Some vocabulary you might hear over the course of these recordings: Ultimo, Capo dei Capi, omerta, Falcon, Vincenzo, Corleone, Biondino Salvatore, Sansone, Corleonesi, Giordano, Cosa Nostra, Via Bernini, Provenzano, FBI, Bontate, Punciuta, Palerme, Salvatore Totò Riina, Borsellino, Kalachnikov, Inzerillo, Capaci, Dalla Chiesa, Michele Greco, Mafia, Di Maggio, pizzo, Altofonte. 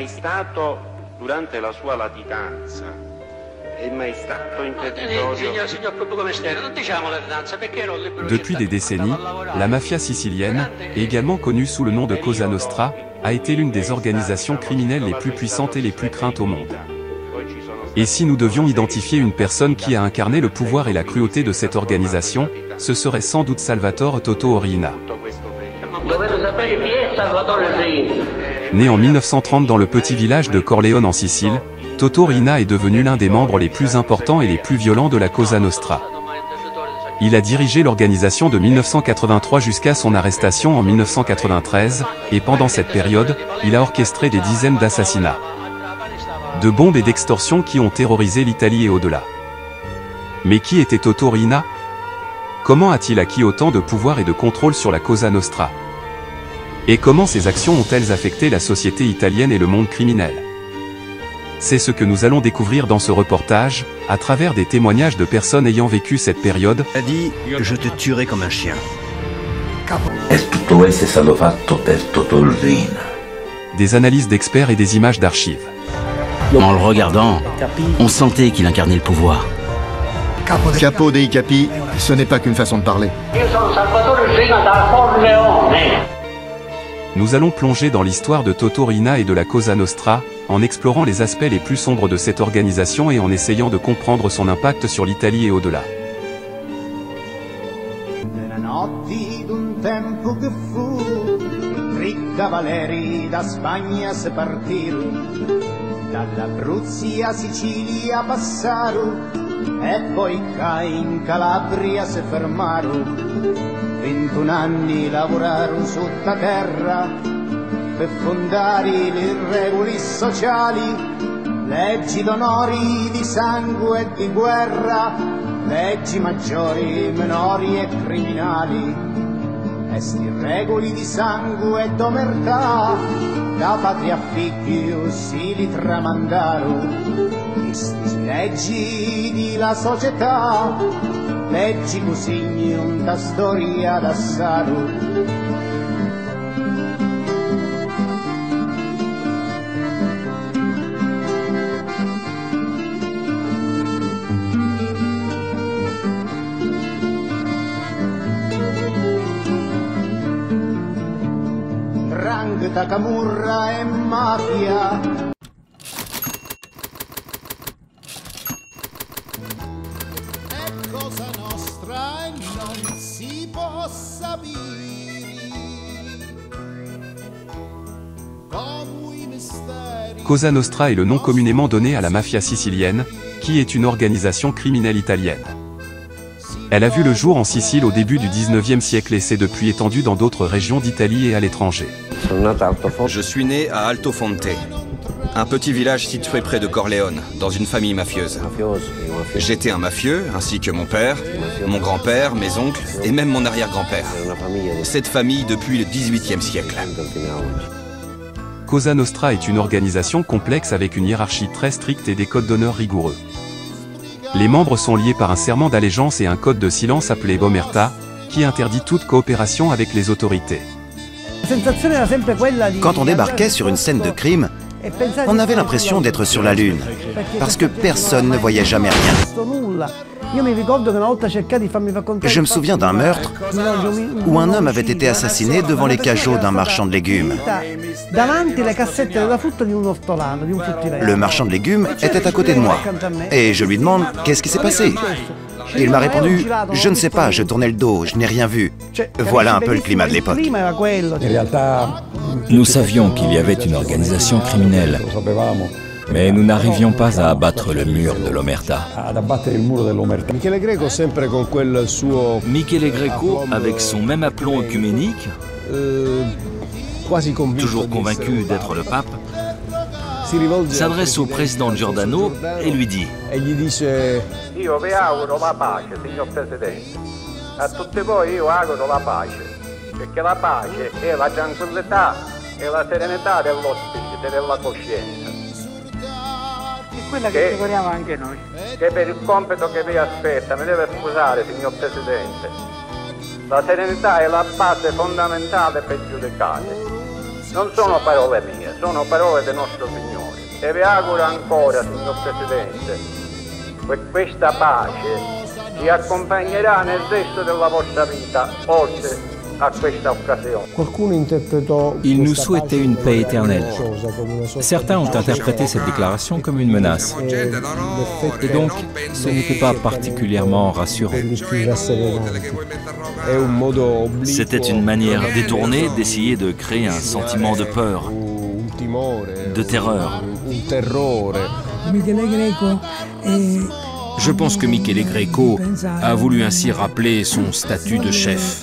mai stato durante la sua latitanza, Depuis des décennies, la mafia sicilienne, également connue sous le nom de Cosa Nostra, a été l'une des organisations criminelles les plus puissantes et les plus craintes au monde. Et si nous devions identifier une personne qui a incarné le pouvoir et la cruauté de cette organisation, ce serait sans doute Salvatore Totò Riina. Né en 1930 dans le petit village de Corleone en Sicile, Totò Riina est devenu l'un des membres les plus importants et les plus violents de la Cosa Nostra. Il a dirigé l'organisation de 1983 jusqu'à son arrestation en 1993, et pendant cette période, il a orchestré des dizaines d'assassinats, de bombes et d'extorsions qui ont terrorisé l'Italie et au-delà. Mais qui était Totò Riina? Comment a-t-il acquis autant de pouvoir et de contrôle sur la Cosa Nostra? Et comment ces actions ont-elles affecté la société italienne et le monde criminel? C'est ce que nous allons découvrir dans ce reportage, à travers des témoignages de personnes ayant vécu cette période. Il a dit « Je te tuerai comme un chien ». Des analyses d'experts et des images d'archives. En le regardant, on sentait qu'il incarnait le pouvoir. Capo dei Capi, ce n'est pas qu'une façon de parler. Nous allons plonger dans l'histoire de Totò Riina et de la Cosa Nostra, en explorant les aspects les plus sombres de cette organisation et en essayant de comprendre son impact sur l'Italie et au-delà. Per fondare le regole sociali, leggi d'onori, di sangue e di guerra, leggi maggiori, minori e criminali, esti regoli di sangue e d'omertà, da patria a figlio si li tramandarono, questi leggi di la società, leggi così una storia d'assato. Camurra e mafia. È cosa nostra e non si può sapere. Cosa Nostra est le nom communément donné à la mafia sicilienne, qui est une organisation criminelle italienne. Elle a vu le jour en Sicile au début du 19e siècle et s'est depuis étendue dans d'autres régions d'Italie et à l'étranger. Je suis né à Altofonte, un petit village situé près de Corleone, dans une famille mafieuse. J'étais un mafieux, ainsi que mon père, mon grand-père, mes oncles et même mon arrière-grand-père. Cette famille depuis le 18e siècle. Cosa Nostra est une organisation complexe avec une hiérarchie très stricte et des codes d'honneur rigoureux. Les membres sont liés par un serment d'allégeance et un code de silence appelé omerta, qui interdit toute coopération avec les autorités. Quand on débarquait sur une scène de crime, on avait l'impression d'être sur la Lune, parce que personne ne voyait jamais rien. Je me souviens d'un meurtre où un homme avait été assassiné devant les cajots d'un marchand de légumes. Le marchand de légumes était à côté de moi, et je lui demande « Qu'est-ce qui s'est passé ?» Il m'a répondu « Je ne sais pas, je tournais le dos, je n'ai rien vu. » Voilà un peu le climat de l'époque. Nous savions qu'il y avait une organisation criminelle, mais nous n'arrivions pas à abattre le mur de l'omerta. Michele Greco, avec son même aplomb œcuménique, toujours convaincu d'être le pape, s'adresse au président Giordano et lui dit « Non sono parole mie. sono parole del nostro Signore. E vi auguro ancora, signor Presidente, che questa pace vi accompagnerà nel resto della vostra vita, oltre a questa occasione. Il nous souhaitait une paix éternelle. Certains ont interprété cette déclaration comme une menace, et donc ce n'était pas particulièrement rassurant. C'était une manière détournée d'essayer de créer un sentiment de peur, de terreur. Je pense que Michele Greco a voulu ainsi rappeler son statut de chef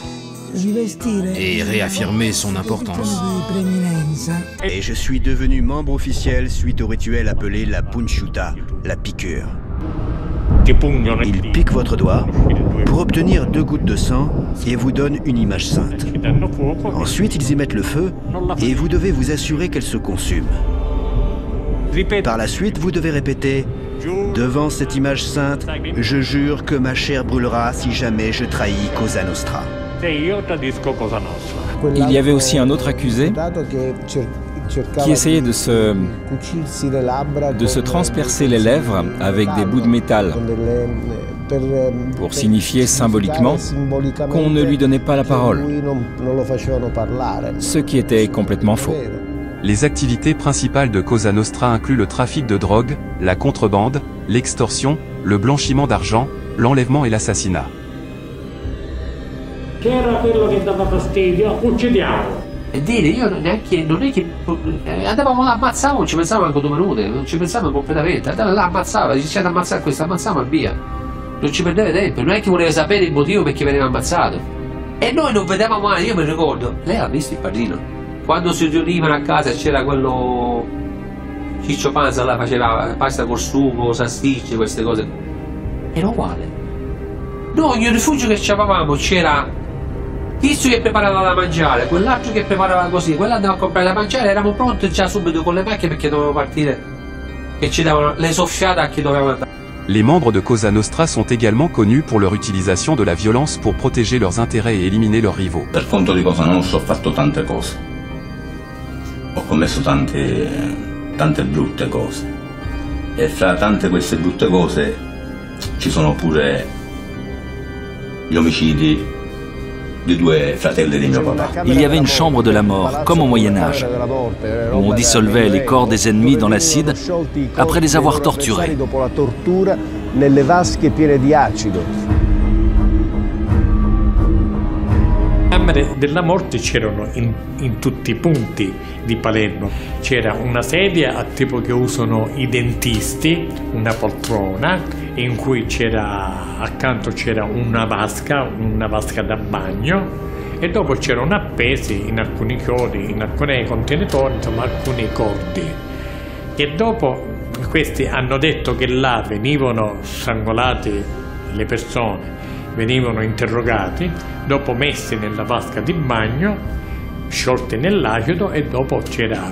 et réaffirmer son importance. Et je suis devenu membre officiel suite au rituel appelé la Punciuta, la piqûre. Il pique votre doigt pour obtenir 2 gouttes de sang et vous donne une image sainte. Ensuite, ils y mettent le feu et vous devez vous assurer qu'elle se consume. Par la suite, vous devez répéter: devant cette image sainte, je jure que ma chair brûlera si jamais je trahis Cosa Nostra. Il y avait aussi un autre accusé qui essayait de se transpercer les lèvres avec des bouts de métal pour signifier symboliquement qu'on ne lui donnait pas la parole, ce qui était complètement faux. Les activités principales de Cosa Nostra incluent le trafic de drogue, la contrebande, l'extorsion, le blanchiment d'argent, l'enlèvement et l'assassinat. E dire, io neanche, non è che andavamo là, ammazzavamo, non ci pensavamo anche 2 minuti, non ci pensavamo completamente, andava là, ammazzava, ci siamo ammazzati, questo ammazzava e via, non ci perdeva tempo, non è che voleva sapere il motivo perché veniva ammazzato. E noi non vedevamo mai, io mi ricordo, lei ha visto il padrino? Quando si riunivano a casa c'era quello Ciccio Panza, là faceva pasta col sugo, salsicce, queste cose, era uguale. Noi ogni rifugio che c'avevamo c'era Tizio che preparava da mangiare, quell'altro che preparava così, quello andava a comprare da mangiare, eravamo pronti già subito con le macchine perché dovevamo partire e ci davano le soffiate a chi doveva andare. Les membres de Cosa Nostra sont également connus pour leur utilisation de la violence pour protéger leurs intérêts et éliminer leurs rivaux. Per conto di Cosa Nostra ho fatto tante cose, ho commesso tante brutte cose e fra tante queste brutte cose ci sono pure gli omicidi. Il y avait une chambre de la mort, comme au Moyen-Âge, où on dissolvait les corps des ennemis dans l'acide après les avoir torturés. Della morte c'erano in tutti i punti di Palermo. C'era una sedia a tipo che usano i dentisti, una poltrona in cui c'era accanto c'era una vasca da bagno e dopo c'erano appesi in alcuni chiodi, in alcuni contenitori, insomma alcuni cordi. E dopo questi hanno detto che là venivano strangolate le persone, venivano interrogati, dopo messi nella vasca di bagno, sciolti nell'acido e dopo c'era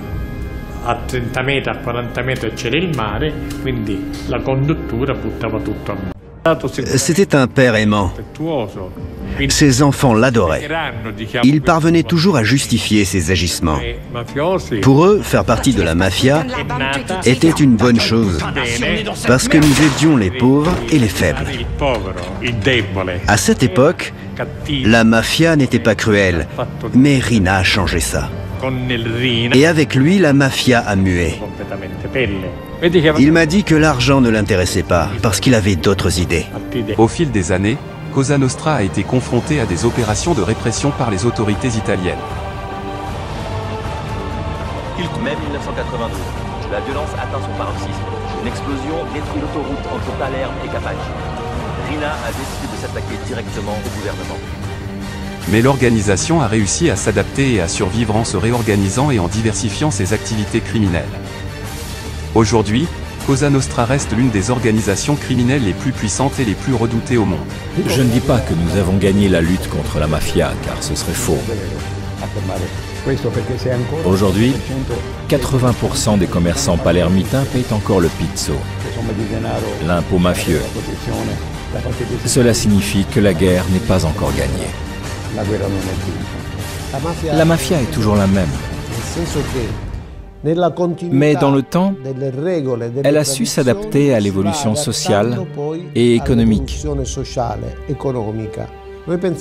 a 30 metri, a 40 metri c'era il mare, quindi la conduttura buttava tutto a mare. C'était un père aimant. Ses enfants l'adoraient. Il parvenait toujours à justifier ses agissements. Pour eux, faire partie de la mafia était une bonne chose, parce que nous aidions les pauvres et les faibles. À cette époque, la mafia n'était pas cruelle, mais Riina a changé ça. Et avec lui, la mafia a mué. Il m'a dit que l'argent ne l'intéressait pas, parce qu'il avait d'autres idées. Au fil des années, Cosa Nostra a été confrontée à des opérations de répression par les autorités italiennes. Mai 1992, la violence atteint son paroxysme. Une explosion détruit l'autoroute entre Palerme et Capaci. Riina a décidé de s'attaquer directement au gouvernement. Mais l'organisation a réussi à s'adapter et à survivre en se réorganisant et en diversifiant ses activités criminelles. Aujourd'hui, Cosa Nostra reste l'une des organisations criminelles les plus puissantes et les plus redoutées au monde. Je ne dis pas que nous avons gagné la lutte contre la mafia, car ce serait faux. Aujourd'hui, 80% des commerçants palermitains payent encore le pizzo, l'impôt mafieux. Cela signifie que la guerre n'est pas encore gagnée. La mafia est toujours la même. Mais dans le temps, elle a su s'adapter à l'évolution sociale et économique.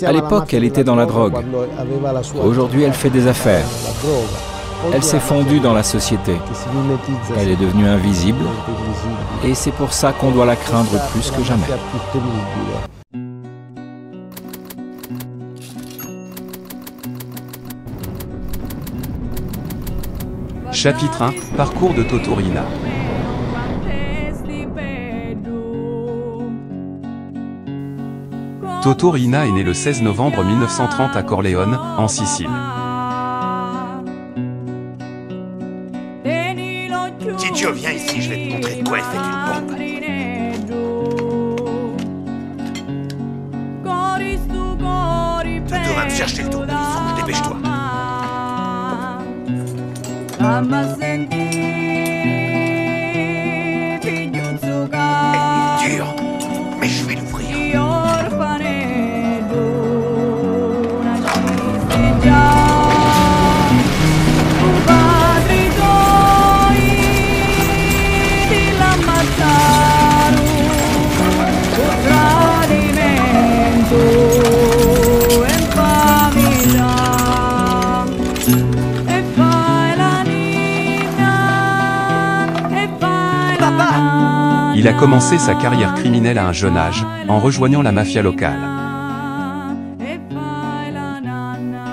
À l'époque, elle était dans la drogue. Aujourd'hui, elle fait des affaires. Elle s'est fondue dans la société. Elle est devenue invisible et c'est pour ça qu'on doit la craindre plus que jamais. Chapitre 1, parcours de Totò Riina. Totò Riina est né le 16 novembre 1930 à Corleone, en Sicile. Titio, viens ici, je vais te montrer de quoi est faite une bombe. Totò va me chercher le dos, il faut que je dépêche-toi. Elle est dure, mais je vais l'ouvrir. Il a commencé sa carrière criminelle à un jeune âge, en rejoignant la mafia locale.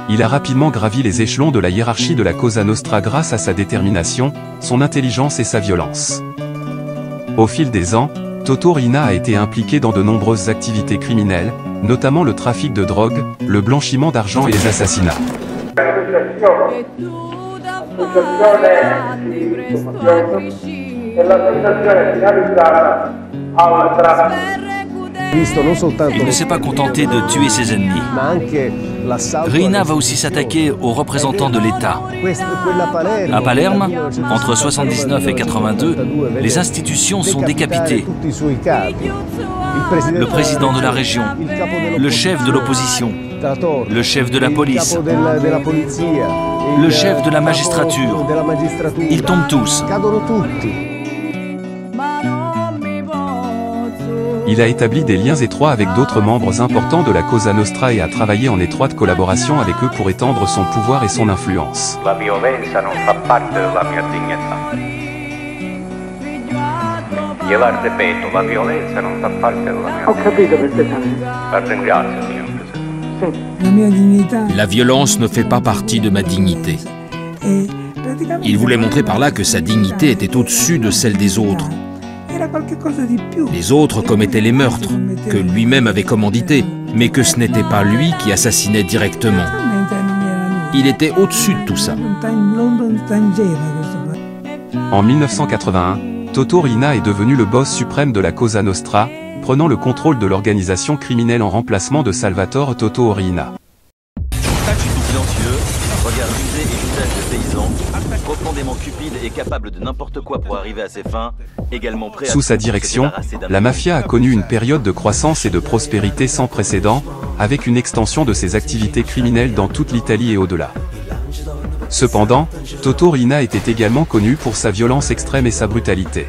Il a rapidement gravi les échelons de la hiérarchie de la Cosa Nostra grâce à sa détermination, son intelligence et sa violence. Au fil des ans, Totò Riina a été impliqué dans de nombreuses activités criminelles, notamment le trafic de drogue, le blanchiment d'argent et les assassinats. Il ne s'est pas contenté de tuer ses ennemis. Riina va aussi s'attaquer aux représentants de l'État. À Palerme, entre 79 et 82, les institutions sont décapitées. Le président de la région, le chef de l'opposition, le chef de la police, le chef de la magistrature, ils tombent tous. Il a établi des liens étroits avec d'autres membres importants de la Cosa Nostra et a travaillé en étroite collaboration avec eux pour étendre son pouvoir et son influence. La violence non fait partie de la mia dignità. Io la ripeto, la violenza non fa parte della mia dignità. Ho capito perfettamente. La ringrazio, signor Presidente. La violence ne fait pas partie de ma dignité. Il voulait montrer par là que sa dignité était au-dessus de celle des autres. Les autres commettaient les meurtres, que lui-même avait commandités, mais que ce n'était pas lui qui assassinait directement. Il était au-dessus de tout ça. En 1981, Totò Riina est devenu le boss suprême de la Cosa Nostra, prenant le contrôle de l'organisation criminelle en remplacement de Salvatore Totò Riina. Cupide et capable de n'importe quoi pour arriver à ses fins, également prêt à... Sous sa direction, la mafia a connu une période de croissance et de prospérité sans précédent, avec une extension de ses activités criminelles dans toute l'Italie et au-delà. Cependant, Totò Riina était également connu pour sa violence extrême et sa brutalité.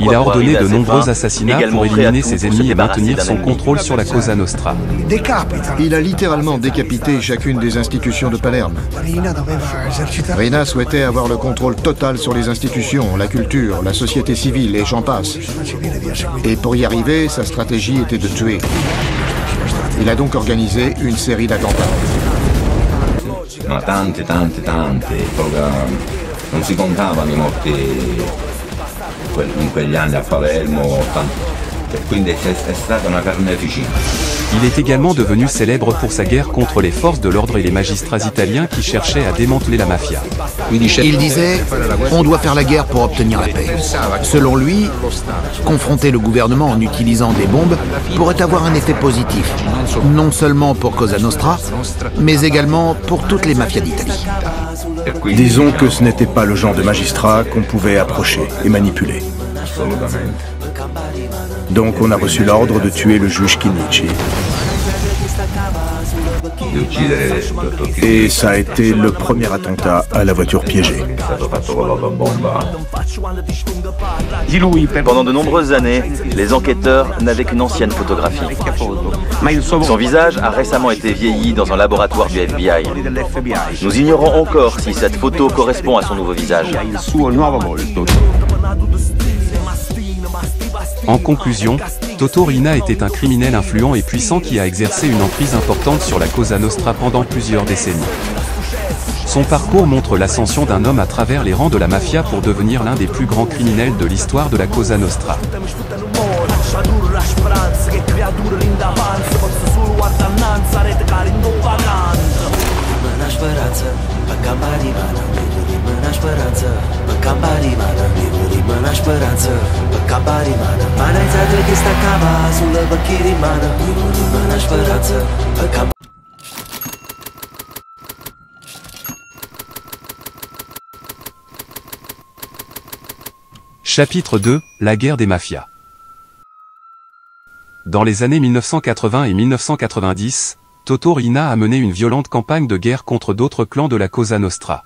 Il a ordonné de nombreux assassinats pour éliminer ses ennemis et maintenir son contrôle sur la Cosa Nostra. Il a littéralement décapité chacune des institutions de Palerme. Riina souhaitait avoir le contrôle total sur les institutions, la culture, la société civile et j'en passe. Et pour y arriver, sa stratégie était de tuer. Il a donc organisé une série d'attentats. Ma tante, tante, tante, non si contavano i morti in quegli anni a Palermo, e quindi è stata una carneficina. Il est également devenu célèbre pour sa guerre contre les forces de l'ordre et les magistrats italiens qui cherchaient à démanteler la mafia. Il disait, on doit faire la guerre pour obtenir la paix. Selon lui, confronter le gouvernement en utilisant des bombes pourrait avoir un effet positif, non seulement pour Cosa Nostra, mais également pour toutes les mafias d'Italie. Disons que ce n'était pas le genre de magistrat qu'on pouvait approcher et manipuler. Donc on a reçu l'ordre de tuer le juge Kinnici. di uccidere Totò. Et ça a été le premier attentat à la voiture piégée. Pendant de nombreuses années, les enquêteurs n'avaient qu'une ancienne photographie. Son visage a récemment été vieilli dans un laboratoire du FBI. Nous ignorons encore si cette photo correspond à son nouveau visage. En conclusion, Totò Riina était un criminel influent et puissant qui a exercé une emprise importante sur la Cosa Nostra pendant plusieurs décennies. Son parcours montre l'ascension d'un homme à travers les rangs de la mafia pour devenir l'un des plus grands criminels de l'histoire de la Cosa Nostra. Chapitre 2 – La guerre des mafias. Dans les années 1980 et 1990, Totò Riina a mené une violente campagne de guerre contre d'autres clans de la Cosa Nostra.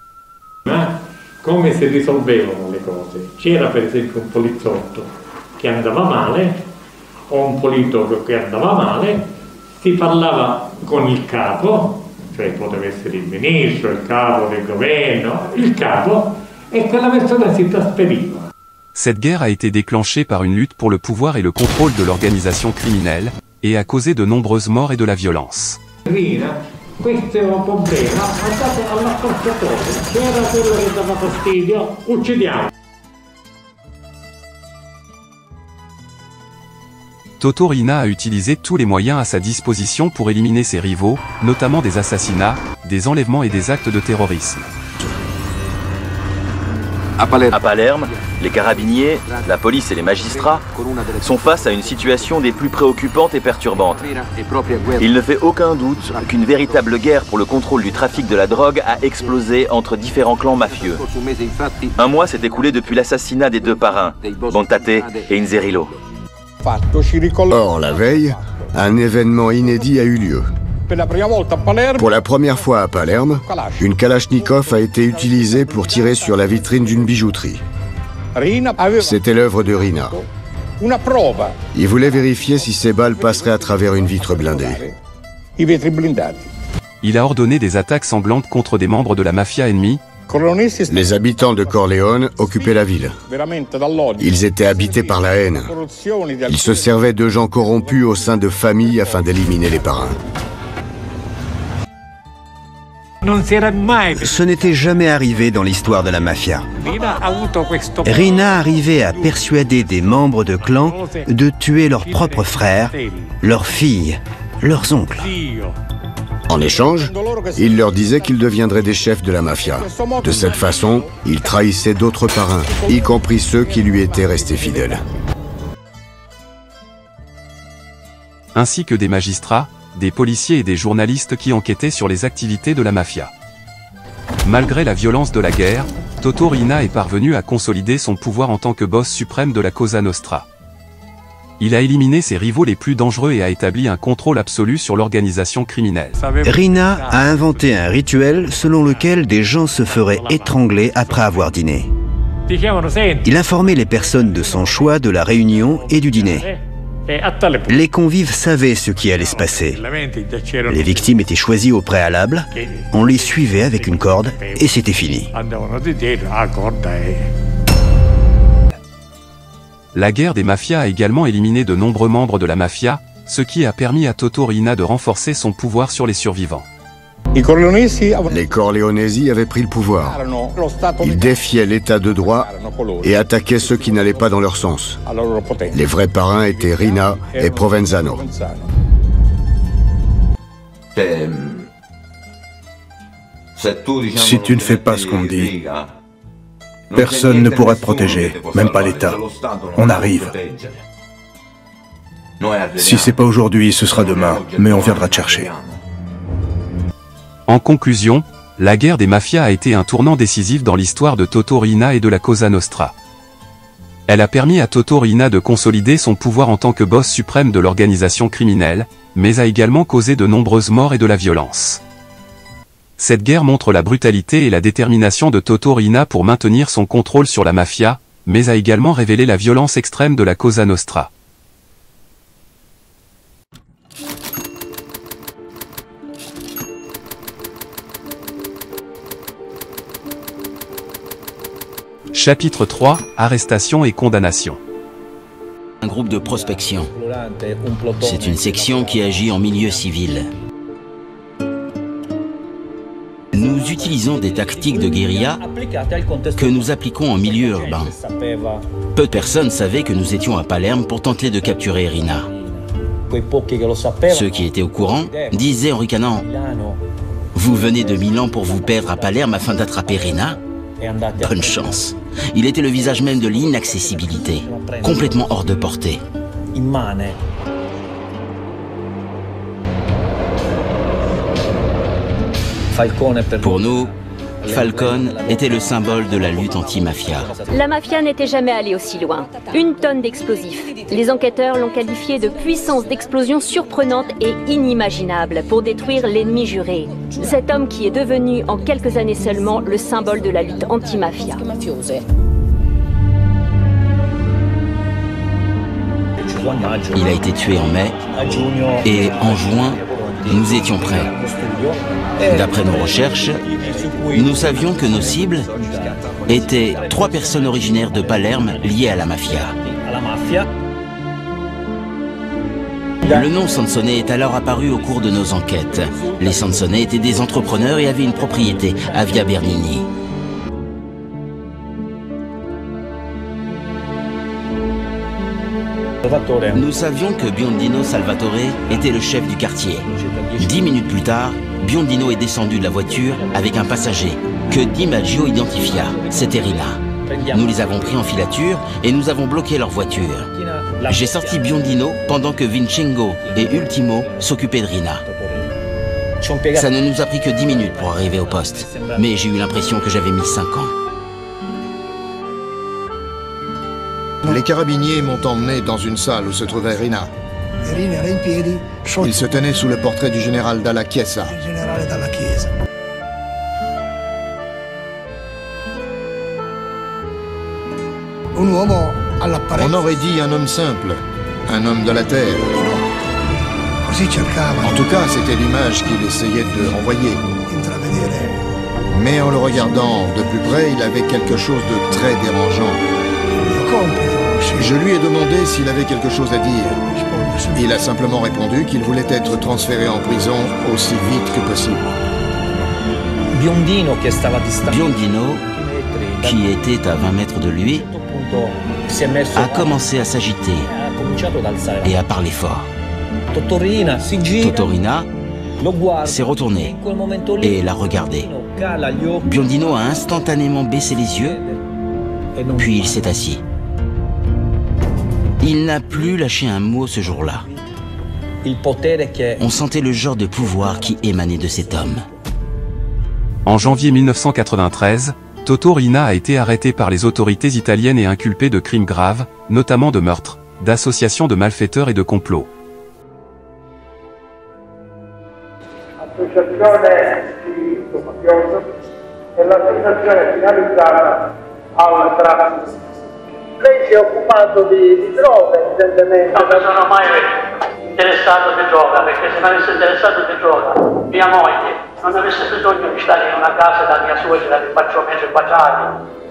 Come si risolvevano le cose? C'era per esempio un poliziotto che andava male o un politico che andava male, si parlava con il capo, cioè poteva essere il ministro, il capo del governo, il capo, e quella persona si trasferiva. Cette guerre a été déclenchée par une lutte pour le pouvoir et le contrôle de l'organisation criminelle et a causé de nombreuses morts et de la violence. Questo era un problema, andate all'accorciatore, c'era quello che dava fastidio, uccidiamo. Totò Riina a utilisé tous les moyens à sa disposition pour éliminer ses rivaux, notamment des assassinats, des enlèvements et des actes de terrorisme. À Palerme, les carabiniers, la police et les magistrats sont face à une situation des plus préoccupantes et perturbantes. Il ne fait aucun doute qu'une véritable guerre pour le contrôle du trafic de la drogue a explosé entre différents clans mafieux. Un mois s'est écoulé depuis l'assassinat des deux parrains, Bontate et Inzerillo. Or, la veille, un événement inédit a eu lieu. Pour la première fois à Palerme, une Kalachnikov a été utilisée pour tirer sur la vitrine d'une bijouterie. C'était l'œuvre de Riina. Il voulait vérifier si ses balles passeraient à travers une vitre blindée. Il a ordonné des attaques sanglantes contre des membres de la mafia ennemie. Les habitants de Corleone occupaient la ville. Ils étaient habités par la haine. Ils se servaient de gens corrompus au sein de familles afin d'éliminer les parrains. Ce n'était jamais arrivé dans l'histoire de la mafia. Riina arrivait à persuader des membres de clans de tuer leurs propres frères, leurs filles, leurs oncles. En échange, il leur disait qu'ils deviendraient des chefs de la mafia. De cette façon, il trahissait d'autres parrains, y compris ceux qui lui étaient restés fidèles. Ainsi que des magistrats, des policiers et des journalistes qui enquêtaient sur les activités de la mafia. Malgré la violence de la guerre, Totò Riina est parvenu à consolider son pouvoir en tant que boss suprême de la Cosa Nostra. Il a éliminé ses rivaux les plus dangereux et a établi un contrôle absolu sur l'organisation criminelle. Riina a inventé un rituel selon lequel des gens se feraient étrangler après avoir dîné. Il informait les personnes de son choix de la réunion et du dîner. Les convives savaient ce qui allait se passer. Les victimes étaient choisies au préalable, on les suivait avec une corde et c'était fini. La guerre des mafias a également éliminé de nombreux membres de la mafia, ce qui a permis à Totò Riina de renforcer son pouvoir sur les survivants. Les Corleonesi avaient pris le pouvoir. Ils défiaient l'état de droit et attaquaient ceux qui n'allaient pas dans leur sens. Les vrais parrains étaient Riina et Provenzano. Si tu ne fais pas ce qu'on me dit, personne ne pourra te protéger, même pas l'État. On arrive. Si c'est pas aujourd'hui, ce sera demain, mais on viendra te chercher. En conclusion, la guerre des mafias a été un tournant décisif dans l'histoire de Totò Riina et de la Cosa Nostra. Elle a permis à Totò Riina de consolider son pouvoir en tant que boss suprême de l'organisation criminelle, mais a également causé de nombreuses morts et de la violence. Cette guerre montre la brutalité et la détermination de Totò Riina pour maintenir son contrôle sur la mafia, mais a également révélé la violence extrême de la Cosa Nostra. Chapitre 3 – Arrestation et condamnation. Un groupe de prospection. C'est une section qui agit en milieu civil. Nous utilisons des tactiques de guérilla que nous appliquons en milieu urbain. Peu de personnes savaient que nous étions à Palerme pour tenter de capturer Riina. Ceux qui étaient au courant disaient en ricanant « Vous venez de Milan pour vous perdre à Palerme afin d'attraper Riina ? Bonne chance !» Il était le visage même de l'inaccessibilité, complètement hors de portée. Pour nous, Falcon était le symbole de la lutte anti-mafia. La mafia n'était jamais allée aussi loin. Une tonne d'explosifs. Les enquêteurs l'ont qualifié de puissance d'explosion surprenante et inimaginable pour détruire l'ennemi juré. Cet homme qui est devenu, en quelques années seulement, le symbole de la lutte anti-mafia. Il a été tué en mai et en juin, nous étions prêts. D'après nos recherches, nous savions que nos cibles étaient 3 personnes originaires de Palerme liées à la mafia. Le nom Sansone est alors apparu au cours de nos enquêtes. Les Sansone étaient des entrepreneurs et avaient une propriété à Via Bernini. Nous savions que Biondino Salvatore était le chef du quartier. 10 minutes plus tard, Biondino est descendu de la voiture avec un passager que Di Maggio identifia. C'était Riina. Nous les avons pris en filature et nous avons bloqué leur voiture. J'ai sorti Biondino pendant que Vincenzo et Ultimo s'occupaient de Riina. Ça ne nous a pris que 10 minutes pour arriver au poste, mais j'ai eu l'impression que j'avais mis 5 ans. Les carabiniers m'ont emmené dans une salle où se trouvait Riina. Il se tenait sous le portrait du général Dalla Chiesa. On aurait dit un homme simple, un homme de la terre. En tout cas, c'était l'image qu'il essayait de renvoyer. Mais en le regardant de plus près, il avait quelque chose de très dérangeant. Je lui ai demandé s'il avait quelque chose à dire. Il a simplement répondu qu'il voulait être transféré en prison aussi vite que possible. Biondino, qui était à 20 mètres de lui, a commencé à s'agiter et à parler fort. Totò Riina s'est retourné et l'a regardé. Biondino a instantanément baissé les yeux, puis il s'est assis. Il n'a plus lâché un mot ce jour-là. On sentait le genre de pouvoir qui émanait de cet homme. En janvier 1993, Totò Riina a été arrêté par les autorités italiennes et inculpé de crimes graves, notamment de meurtre, d'association de malfaiteurs et de complot. Lei si è occupato di droga, evidentemente. No, non ho mai interessato di droga, perché se mi avesse interessato di droga, mia moglie non avesse bisogno di stare in una casa da mia suocera che faccio mesi baciati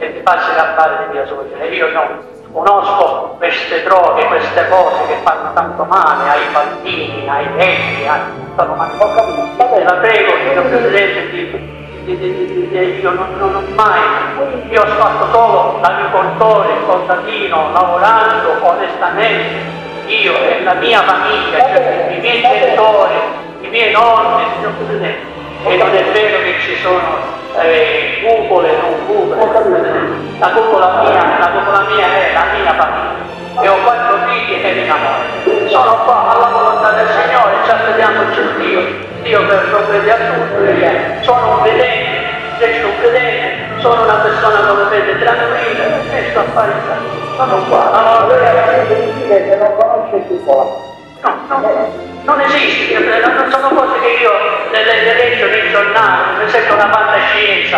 e mi passi a fare di mia suocera. Io non conosco queste droghe, queste cose che fanno tanto male ai bambini, ai vecchi, a tutto lo male. Ho capito. La prego, signor Presidente, di... Io non ho mai, io ho fatto solo l'agricoltore, il contadino, lavorando onestamente, io e la mia famiglia, cioè i miei genitori, i miei nonni, signor Presidente, e non è vero che ci sono cupole, non cupole, la cupola mia è la mia famiglia, e ho 4 figli e mi innamoro, sono qua alla volontà del Signore, ci aspettiamoci Dio. Io per provvedere a tutto, perché sono un vedente, se sono un vedente, sono una persona come vede tranquilla, e sto a fare il sono qua. Allora, lui è un vedente che non conosce il cuore, Non esiste, non sono cose che io leggo nei giornali, mi sento una fantascienza.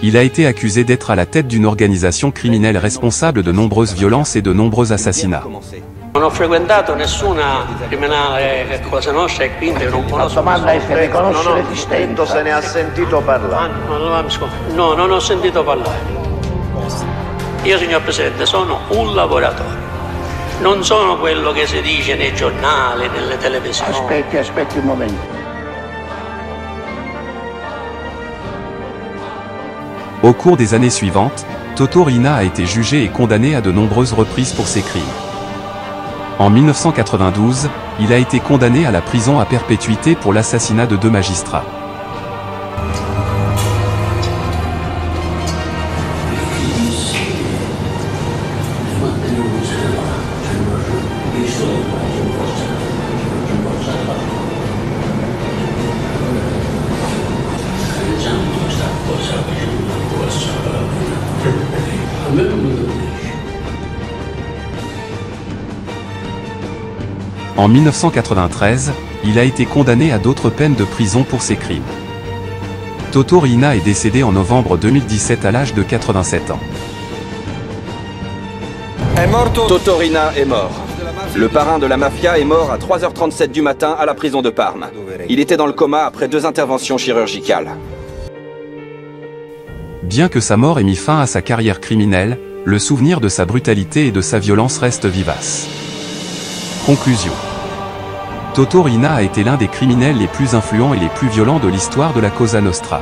Il a été accusé d'être à la tête d'une organisation criminelle responsable de nombreuses violences et de nombreux assassinats. Non ho frequentato nessuna criminale Cosa Nostra e quindi non conosco. La domanda è se riconosce l'esistente, se ne ha sentito parlare. No, non ho sentito parlare. Io, signor Presidente, sono un lavoratore. Non sono quello che si dice nei giornali, nelle televisioni. Aspetti un momento. Au cours des années suivantes, Totò Riina a été jugé et condamné à de nombreuses reprises pour ses crimes. En 1992, il a été condamné à la prison à perpétuité pour l'assassinat de deux magistrats. En 1993, il a été condamné à d'autres peines de prison pour ses crimes. Totò Riina est décédé en novembre 2017 à l'âge de 87 ans. Totò Riina est mort. Le parrain de la mafia est mort à 3h37 du matin à la prison de Parme. Il était dans le coma après deux interventions chirurgicales. Bien que sa mort ait mis fin à sa carrière criminelle, le souvenir de sa brutalité et de sa violence reste vivace. Conclusion. Totò Riina a été l'un des criminels les plus influents et les plus violents de l'histoire de la Cosa Nostra.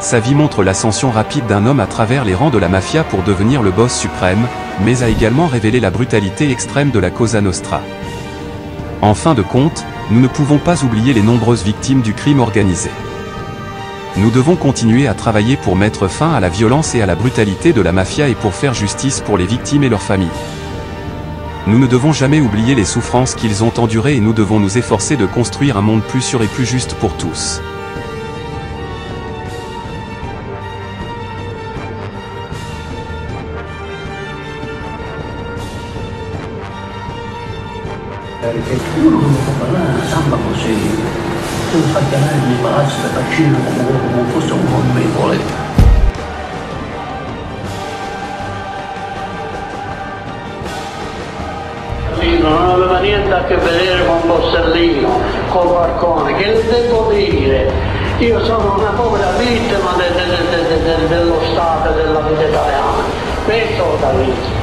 Sa vie montre l'ascension rapide d'un homme à travers les rangs de la mafia pour devenir le boss suprême, mais a également révélé la brutalité extrême de la Cosa Nostra. En fin de compte, nous ne pouvons pas oublier les nombreuses victimes du crime organisé. Nous devons continuer à travailler pour mettre fin à la violence et à la brutalité de la mafia et pour faire justice pour les victimes et leurs familles. Nous ne devons jamais oublier les souffrances qu'ils ont endurées et nous devons nous efforcer de construire un monde plus sûr et plus juste pour tous. Non aveva niente a che vedere con Borsellino, con Falcon, che devo dire, io sono una povera vittima dello Stato e della vita italiana, questo ho capito.